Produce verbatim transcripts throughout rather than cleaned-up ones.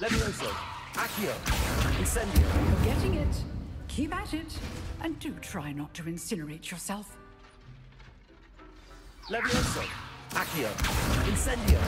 Leviosa, Accio, Incendio. You're getting it. Keep at it. And do try not to incinerate yourself. Leviosa, Accio, Incendio.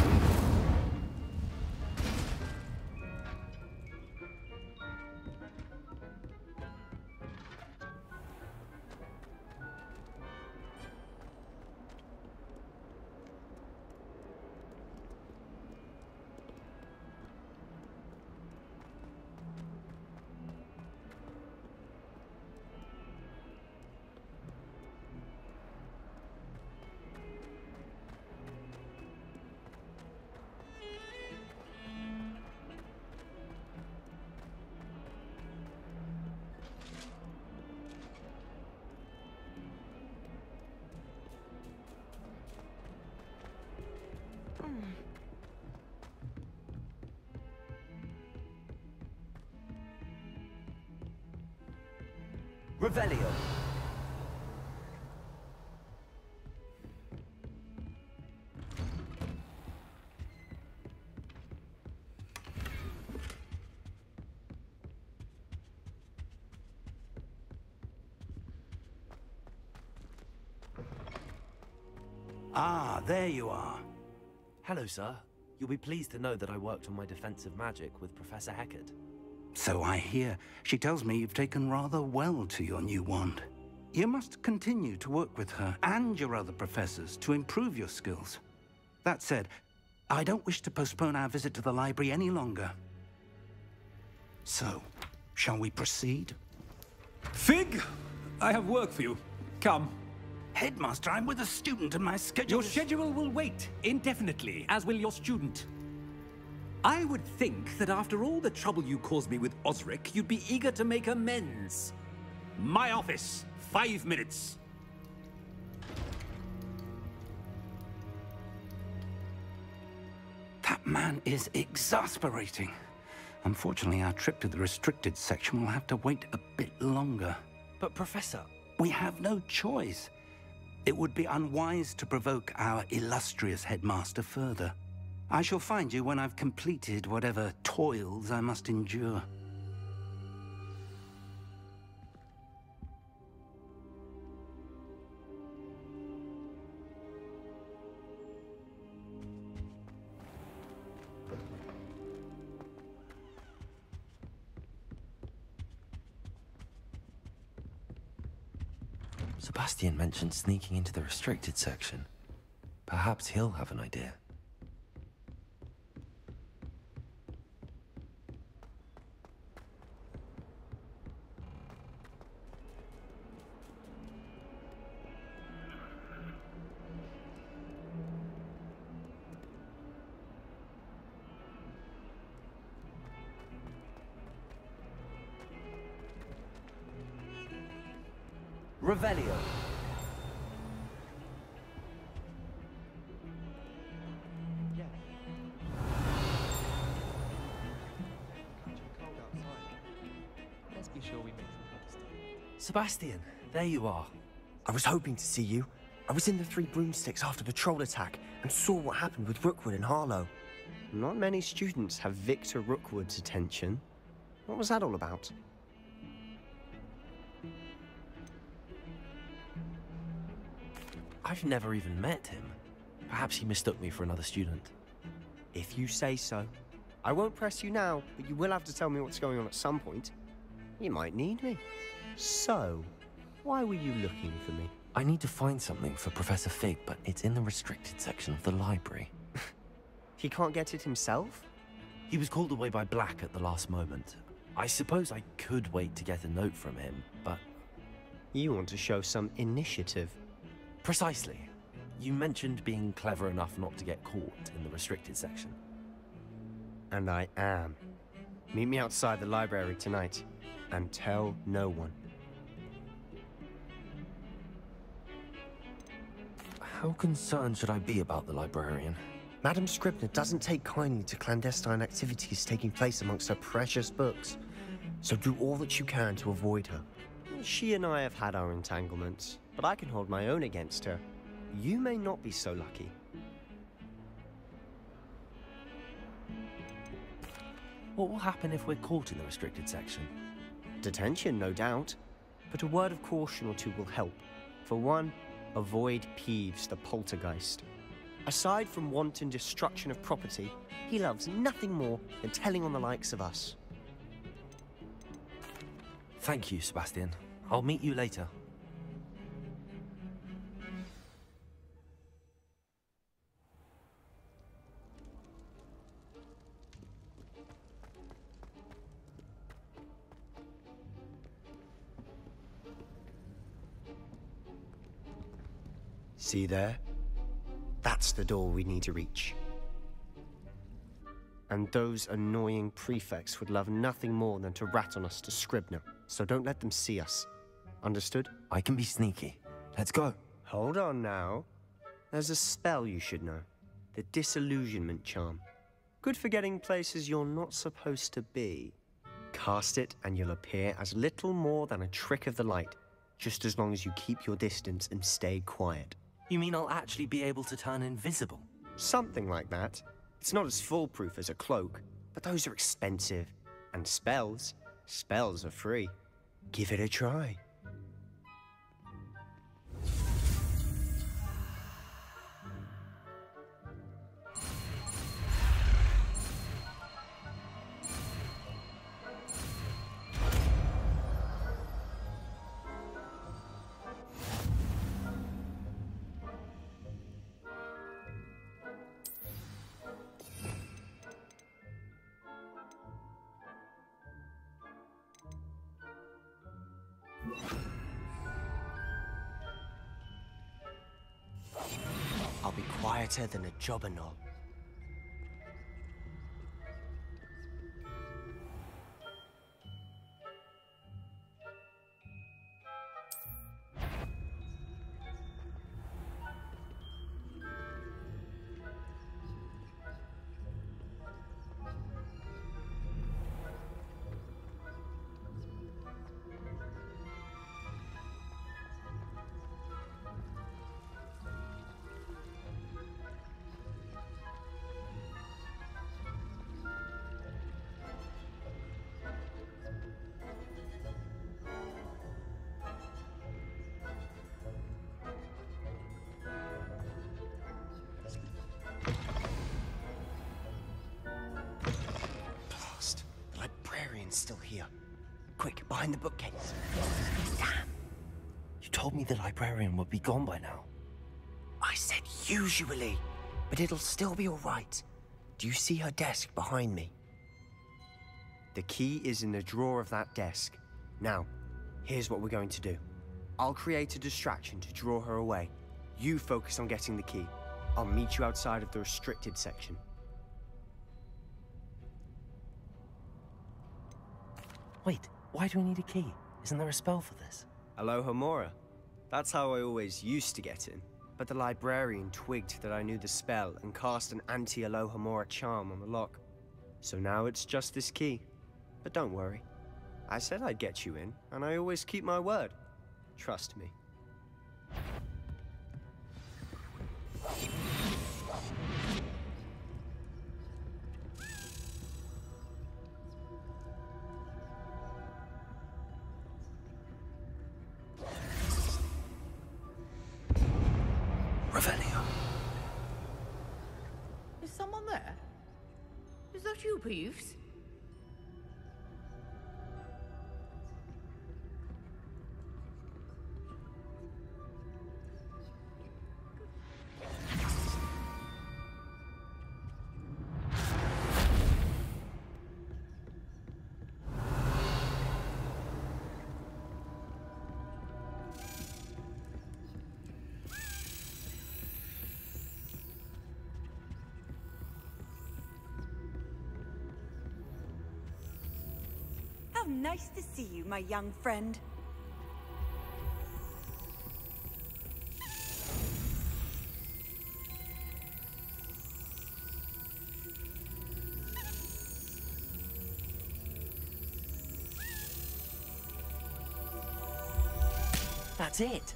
Revelio. Ah, there you are. Hello, sir. You'll be pleased to know that I worked on my defensive magic with Professor Hecate. So I hear. She tells me you've taken rather well to your new wand. You must continue to work with her and your other professors to improve your skills. That said, I don't wish to postpone our visit to the library any longer. So, shall we proceed? Fig, I have work for you. Come. Headmaster, I'm with a student and my schedule... Your schedule will wait indefinitely, as will your student. I would think that after all the trouble you caused me with Osric, you'd be eager to make amends. My office, five minutes. That man is exasperating. Unfortunately, our trip to the restricted section will have to wait a bit longer. But, Professor, we have no choice. It would be unwise to provoke our illustrious headmaster further. I shall find you when I've completed whatever toils I must endure. Sebastian mentioned sneaking into the restricted section. Perhaps he'll have an idea. Revelio. Yeah. Let's be sure we make some Sebastian, there you are. I was hoping to see you. I was in the Three Broomsticks after the troll attack and saw what happened with Rookwood and Harlow. Not many students have Victor Rookwood's attention. What was that all about? I've never even met him. Perhaps he mistook me for another student. If you say so. I won't press you now, but you will have to tell me what's going on at some point. You might need me. So, why were you looking for me? I need to find something for Professor Fig, but it's in the restricted section of the library. He can't get it himself? He was called away by Black at the last moment. I suppose I could wait to get a note from him, but... You want to show some initiative. Precisely. You mentioned being clever enough not to get caught in the restricted section. And I am. Meet me outside the library tonight, and tell no one. How concerned should I be about the librarian? Madame Scribner doesn't take kindly to clandestine activities taking place amongst her precious books, so do all that you can to avoid her. She and I have had our entanglements, but I can hold my own against her. You may not be so lucky. What will happen if we're caught in the restricted section? Detention, no doubt. But a word of caution or two will help. For one, avoid Peeves, the poltergeist. Aside from wanton destruction of property, he loves nothing more than telling on the likes of us. Thank you, Sebastian. I'll meet you later. See there? That's the door we need to reach. And those annoying prefects would love nothing more than to rat on us to Scribner, so don't let them see us. Understood? I can be sneaky. Let's go. Hold on now. There's a spell you should know. The disillusionment charm. Good for getting places you're not supposed to be. Cast it and you'll appear as little more than a trick of the light, just as long as you keep your distance and stay quiet. You mean I'll actually be able to turn invisible? Something like that. It's not as foolproof as a cloak, but those are expensive. And spells, spells are free. Give it a try. Quieter than a jobber knob. Still here. Quick, behind the bookcase. Damn! You told me the librarian would be gone by now. I said usually, but it'll still be all right. Do you see her desk behind me? The key is in the drawer of that desk. Now, here's what we're going to do. I'll create a distraction to draw her away. You focus on getting the key. I'll meet you outside of the restricted section. Wait, why do we need a key? Isn't there a spell for this? Alohomora. That's how I always used to get in. But the librarian twigged that I knew the spell and cast an anti-Alohomora charm on the lock. So now it's just this key. But don't worry. I said I'd get you in, and I always keep my word. Trust me. Peeves? Nice to see you, my young friend. That's it.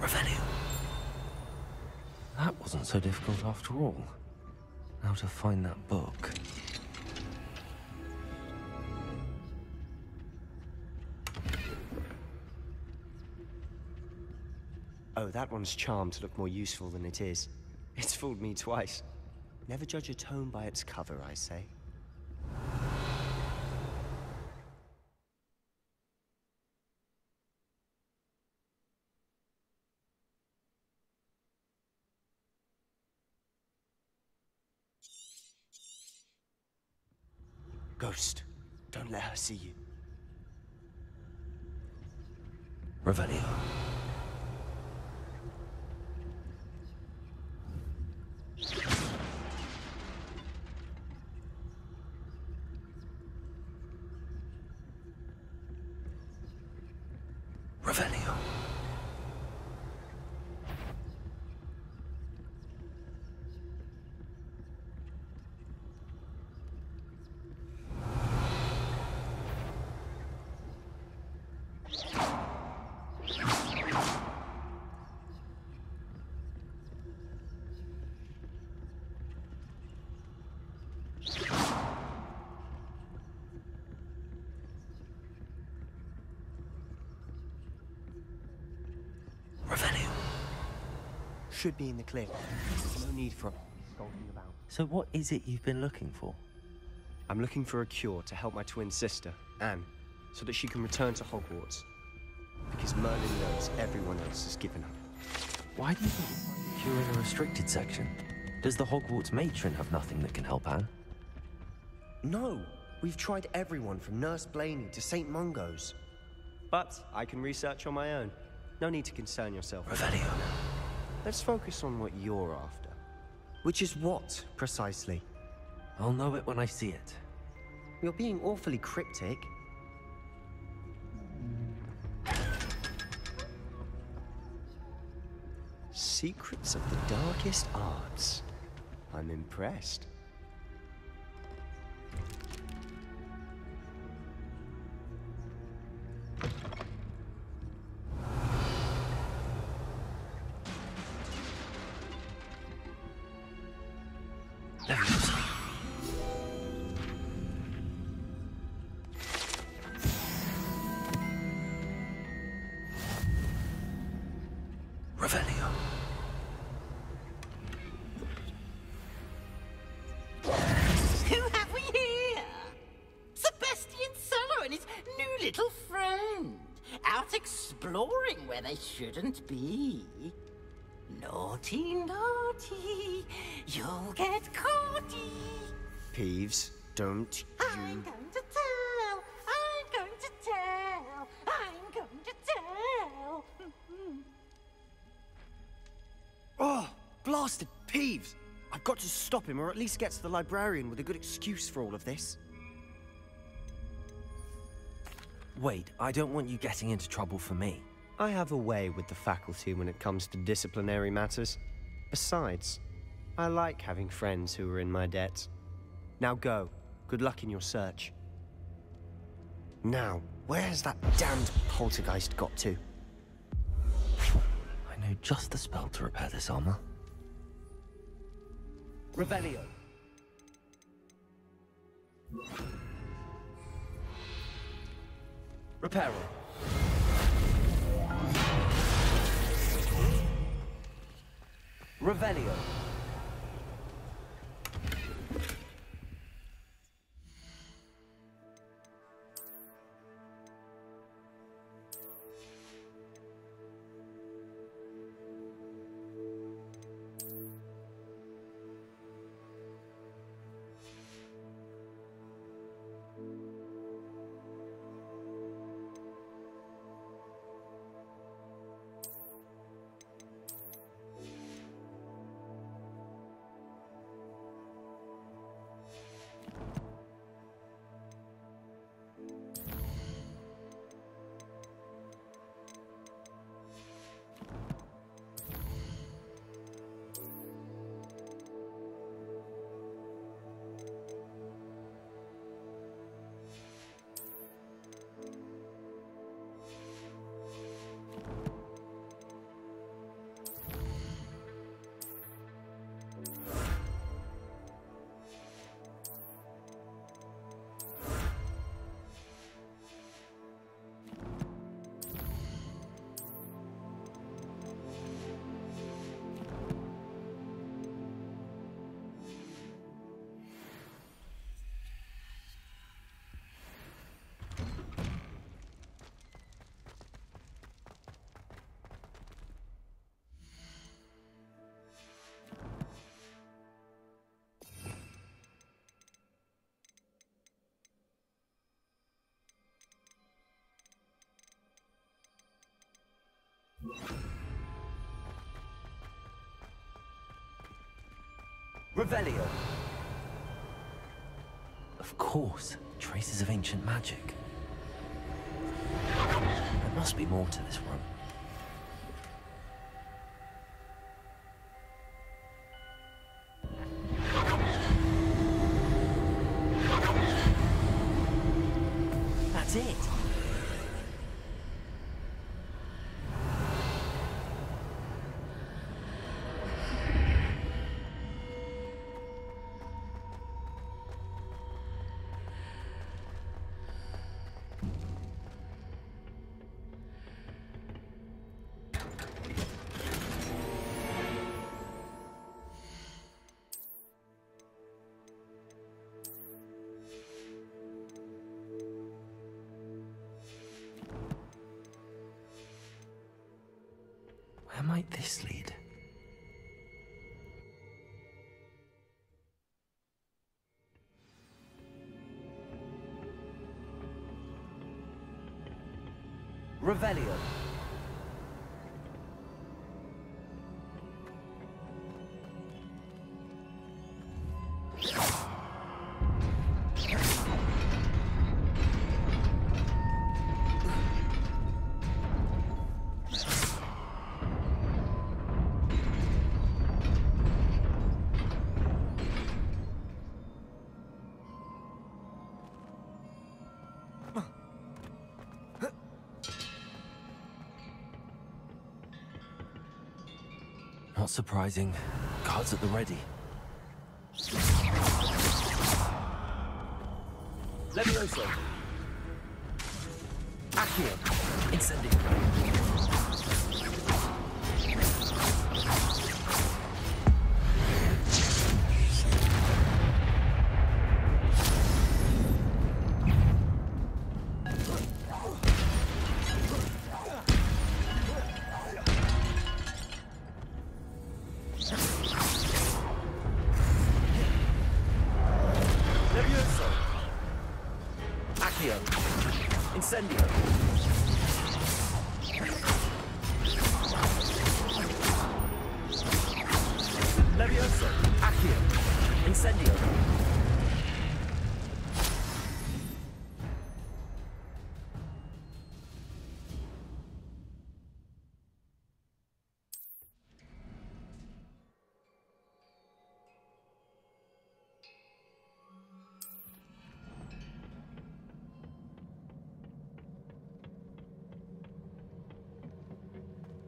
Revelio. That wasn't so difficult after all. Now to find that book. Oh, that one's charmed to look more useful than it is. It's fooled me twice. Never judge a tome by its cover, I say. Ghost, don't let her see you. Revelio. Should be in the clear. No need for skulking about. So what is it you've been looking for? I'm looking for a cure to help my twin sister, Anne, so that she can return to Hogwarts. Because Merlin knows everyone else has given up. Why do you think you're in a restricted section? Does the Hogwarts matron have nothing that can help Anne? No, we've tried everyone from Nurse Blaney to Saint Mungo's. But I can research on my own. No need to concern yourself. Revelio. Let's focus on what you're after. Which is what, precisely? I'll know it when I see it. You're being awfully cryptic. Secrets of the darkest arts. I'm impressed. They shouldn't be. Naughty, naughty, you'll get caughty. Peeves, don't you... I'm going to tell, I'm going to tell, I'm going to tell. Oh, blasted Peeves! I've got to stop him, or at least get to the librarian with a good excuse for all of this. Wait, I don't want you getting into trouble for me. I have a way with the faculty when it comes to disciplinary matters. Besides, I like having friends who are in my debt. Now go. Good luck in your search. Now, where has that damned poltergeist got to? I know just the spell to repair this armor. Revelio. Reparo. Revelio. Revelio. Of course, traces of ancient magic. There must be more to this one. Where might this lead? Revelio. Not surprising. Guards at the ready. Leviosa. Accio. Incendio.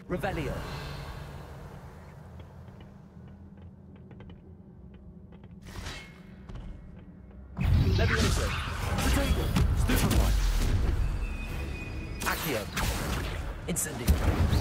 Revelio. Leviosa. Potato. Stupefy. Accio. Incendio. Leviosa.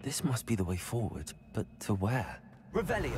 This must be the way forward, but to where? Revelio.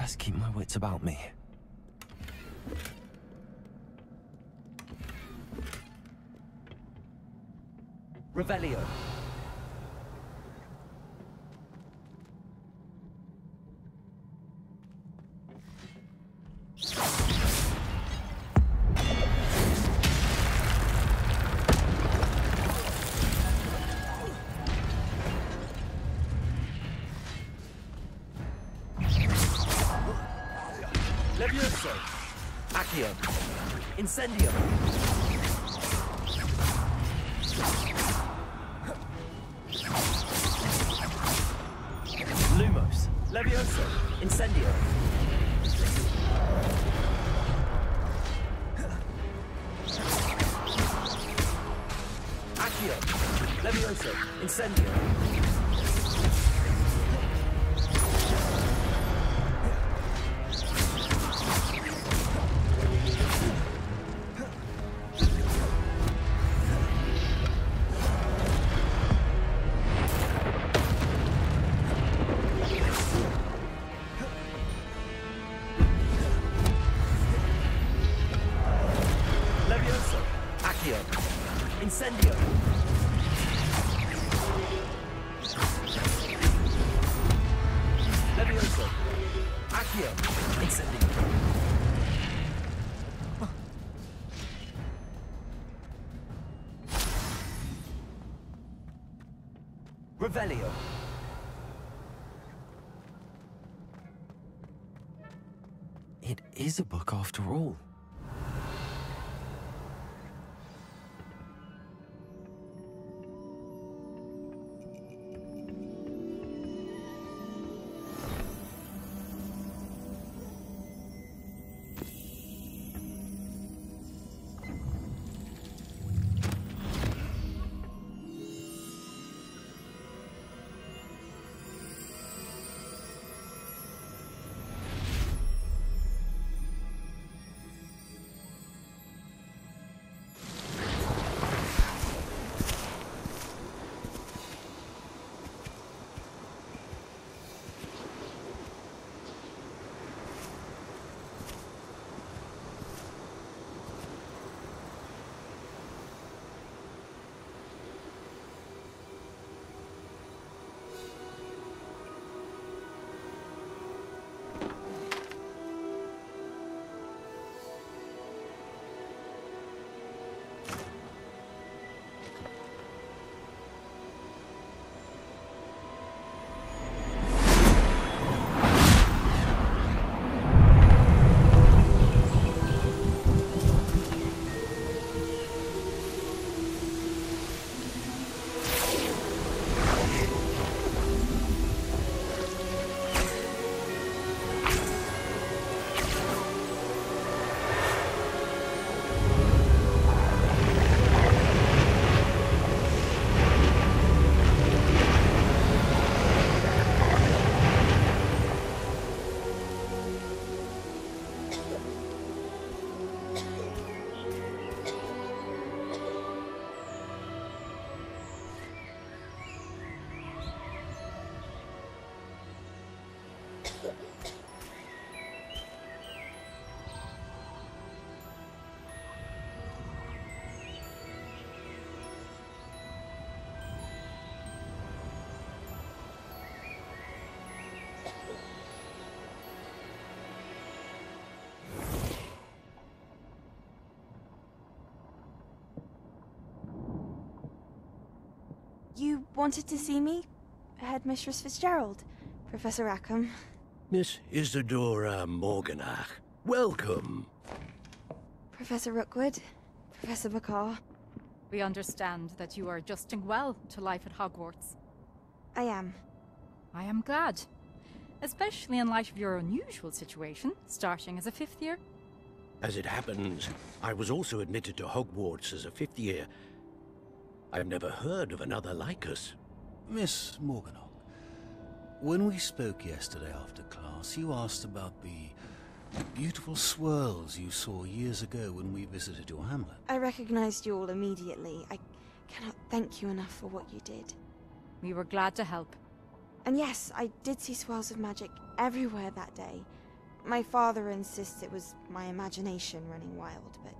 best keep my wits about me. Revelio. Leviosa. Accio. Incendio. Leviosa. Incendio. Accio. Leviosa. Incendio. Revelio. It is a book after all. You wanted to see me? Headmistress Fitzgerald, Professor Rackham. Miss Isidora Morgonach, welcome. Professor Rookwood, Professor McCaw. We understand that you are adjusting well to life at Hogwarts. I am. I am glad. Especially in light of your unusual situation, starting as a fifth year. As it happens, I was also admitted to Hogwarts as a fifth year. I've never heard of another like us. Miss Morgonach, when we spoke yesterday after class, you asked about the beautiful swirls you saw years ago when we visited your hamlet. I recognized you all immediately. I cannot thank you enough for what you did. We were glad to help. And yes, I did see swirls of magic everywhere that day. My father insists it was my imagination running wild, but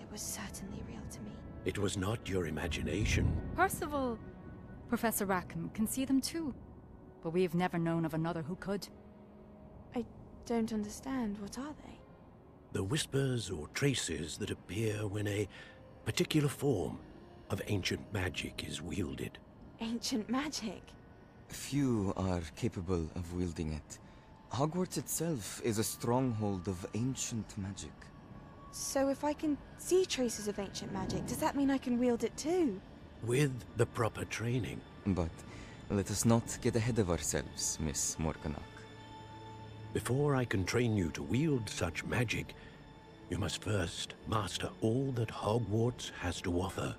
it was certainly real to me. It was not your imagination. Percival! Professor Rackham can see them too, but we have never known of another who could. I don't understand. What are they? The whispers or traces that appear when a particular form of ancient magic is wielded. Ancient magic? Few are capable of wielding it. Hogwarts itself is a stronghold of ancient magic. So if I can see traces of ancient magic, does that mean I can wield it too? With the proper training. But let us not get ahead of ourselves, Miss Morgonach. Before I can train you to wield such magic, you must first master all that Hogwarts has to offer.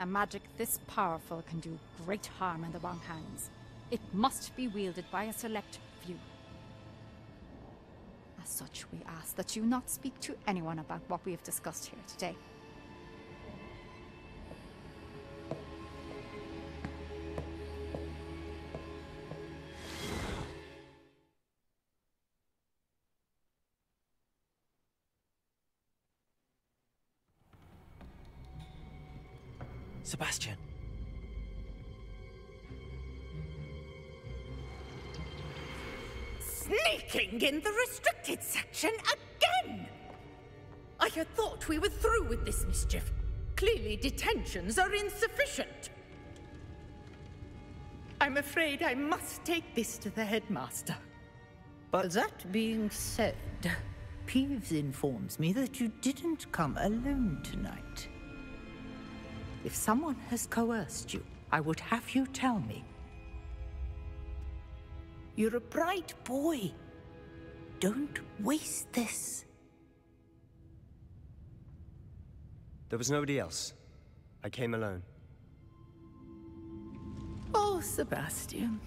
A magic this powerful can do great harm in the wrong hands. It must be wielded by a select few. As such, we ask that you not speak to anyone about what we have discussed here today. Sebastian. Sneaking in the restricted section again! I had thought we were through with this mischief. Clearly detentions are insufficient. I'm afraid I must take this to the headmaster. But that being said, Peeves informs me that you didn't come alone tonight. If someone has coerced you, I would have you tell me. You're a bright boy. Don't waste this. There was nobody else. I came alone. Oh, Sebastian.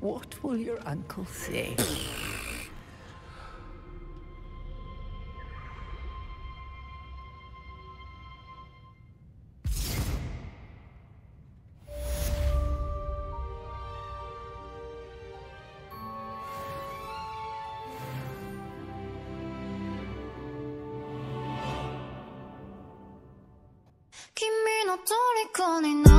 What will your uncle say? Calling